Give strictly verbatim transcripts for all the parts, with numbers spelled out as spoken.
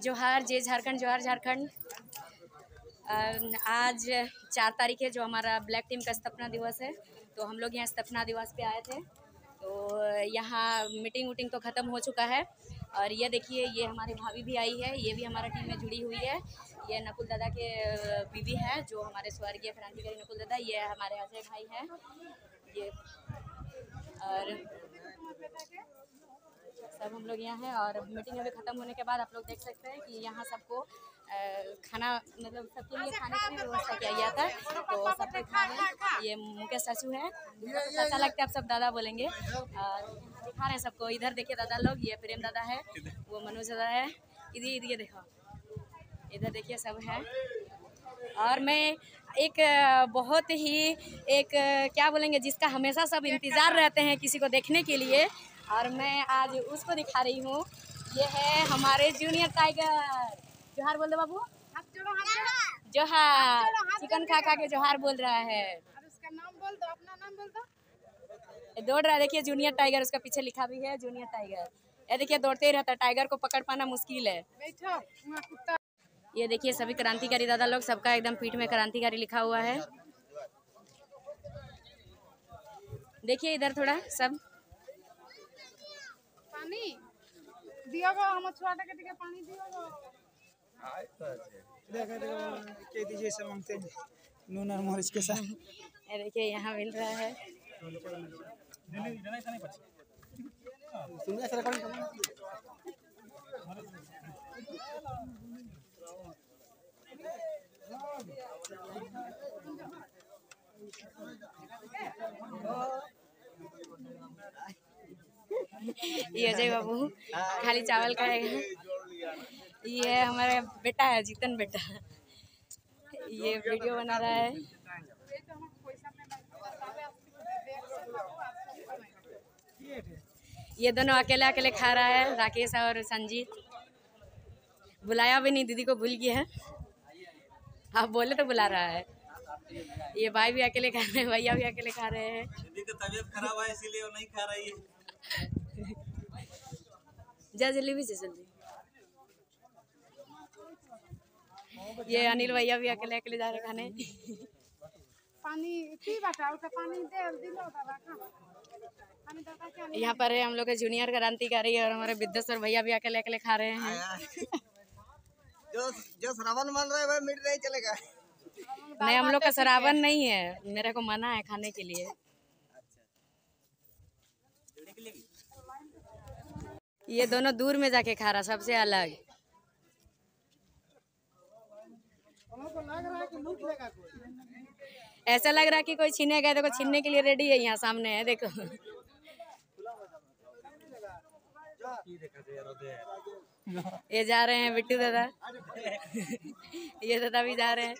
जोहार, जय झारखंड, जोहार झारखंड। आज चार तारीख है जो हमारा ब्लैक टीम का स्थापना दिवस है, तो हम लोग यहाँ स्थापना दिवस पे आए थे। तो यहाँ मीटिंग वूटिंग तो ख़त्म हो चुका है। और ये देखिए, ये हमारी भाभी भी आई है, ये भी हमारा टीम में जुड़ी हुई है। ये नकुल दादा के बीवी है जो हमारे स्वर्गीय क्रांतिकारी नकुल दादा, ये हमारे अजय भाई हैं ये, और सब हम लोग यहाँ हैं। और मीटिंग अभी ख़त्म होने के बाद आप लोग देख सकते हैं कि यहाँ सबको खाना, मतलब सबके लिए खाने की व्यवस्था किया गया था। तो सबके खाना, ये मुकेश चाचू हैं, अच्छा लगता है, आप सब दादा बोलेंगे। और दिखा रहे हैं सबको, इधर देखिए दादा लोग, ये प्रेम दादा है, वो मनोज दादा है, इधर इधर देखो, इधर देखिए सब है। और मैं एक बहुत ही एक क्या बोलेंगे, जिसका हमेशा सब इंतज़ार रहते हैं किसी को देखने के लिए, और मैं आज उसको दिखा रही हूँ। ये है हमारे जूनियर टाइगर। जोहार बोल दो बाबू, जोहार। चिकन खा खा के जोहार बोल रहा है। उसका नाम बोल दो, अपना नाम बोल दो। दौड़ रहा है, देखिए जूनियर टाइगर, उसका पीछे लिखा भी है जूनियर टाइगर। ये देखिए दौड़ते ही रहता है, टाइगर को पकड़ पाना मुश्किल है। ये देखिए सभी क्रांतिकारी दादा लोग, सबका एकदम पीठ में क्रांतिकारी लिखा हुआ है। देखिए इधर थोड़ा सब पानी दिया गो, हम छोटा के टिके पानी दिया गो। हाय देखा देखा के दीजिए सब मांगते नून और मरीच के साथ। ये देखिए यहां मिल रहा है। सुनिए सर, कौन ये अजय बाबू खाली चावल खाएगा। ये हमारा बेटा है, जीतन बेटा, ये वीडियो बना रहा है। ये दोनों अकेले अकेले खा रहा है, राकेश और संजीत। बुलाया भी नहीं, दीदी को भूल गया है, आप बोले तो बुला रहा है। ये भाई भी अकेले खा रहे हैं, भैया भी अकेले खा रहे हैं। दीदी का तबीयत खराब है इसीलिए वो नहीं खा रही है। जा जलेबी से जल्दी। ये अनिल भैया भी अकेले अकेले जा रहे खाने। पानी पी बेटा, उसका पानी दे दिलो बाबा का। यहाँ पर है हम लोग के जूनियर क्रांतिकारी, और हमारे विद्यासर भैया भी अकेले अकेले खा रहे हैं। जो जो श्रावण मान रहा है वह मिट नहीं चलेगा। नहीं, हम लोग का श्रावण नहीं है, मेरे को मना है खाने के लिए। ये दोनों दूर में जाके खा रहा, सबसे अलग। ऐसा लग रहा है कि कोई छीनेगा, देखो छीनने के लिए रेडी है, यहाँ सामने है देखो। ये जा रहे हैं बिट्टू दादा। ये दादा भी जा रहे हैं,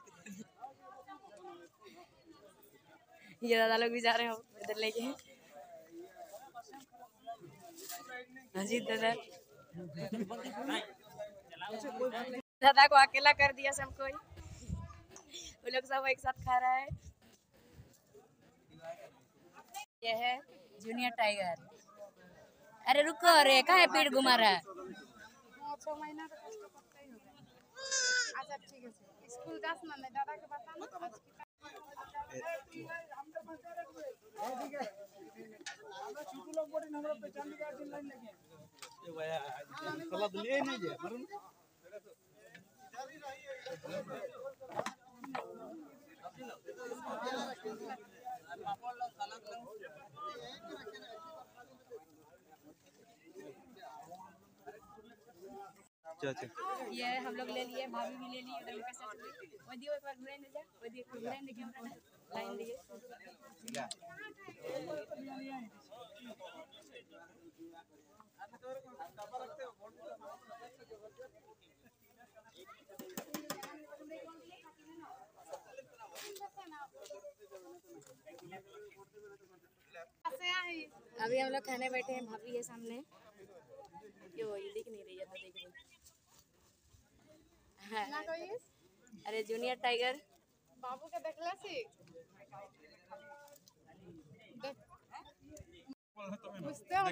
ये दादा लोग भी जा रहे हैं इधर लेके। अजीत दादा दादा को अकेला कर दिया सबको, वो लोग सब एक साथ खा रहा है। ये है जूनियर टाइगर। अरे रुको रे, कहाँ है पेड़ घुमा रहा है। ये हम लोग ले लिए, भाभी भी ले ली, उधर मुकेश वो दियो, एक बार घुरा दे जा, वो दियो घुरा दे कैमरा लाइन दिए। अभी हम लोग खाने बैठे हैं, भाभी है सामने, यो ये दिख नहीं रही है, देख लो। अरे जूनियर टाइगर बाबू का देखला सी बुझते हो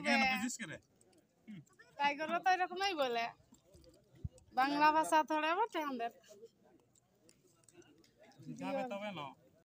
टाइगर तो रखना ही बोले बांग्ला भाषा थोड़े बटे हम